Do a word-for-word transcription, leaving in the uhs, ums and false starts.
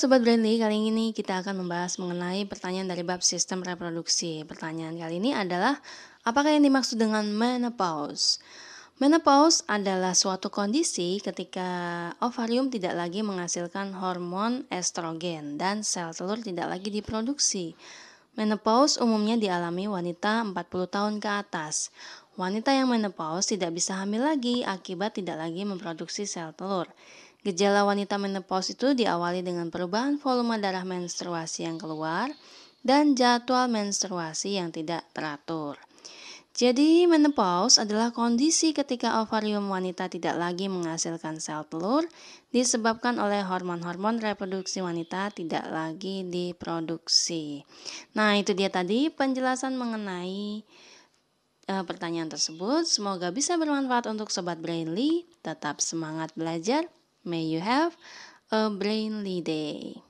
Sobat Brandly, kali ini kita akan membahas mengenai pertanyaan dari bab sistem reproduksi. Pertanyaan kali ini adalah, apakah yang dimaksud dengan menopause? Menopause adalah suatu kondisi ketika ovarium tidak lagi menghasilkan hormon estrogen dan sel telur tidak lagi diproduksi. Menopause umumnya dialami wanita empat puluh tahun ke atas. Wanita yang menopause tidak bisa hamil lagi akibat tidak lagi memproduksi sel telur. Gejala wanita menopause itu diawali dengan perubahan volume darah menstruasi yang keluar dan jadwal menstruasi yang tidak teratur. Jadi, menopause adalah kondisi ketika ovarium wanita tidak lagi menghasilkan sel telur disebabkan oleh hormon-hormon reproduksi wanita tidak lagi diproduksi. Nah, itu dia tadi penjelasan mengenai pertanyaan tersebut. Semoga bisa bermanfaat untuk Sobat Brainly. Tetap semangat belajar. May you have a brainly day.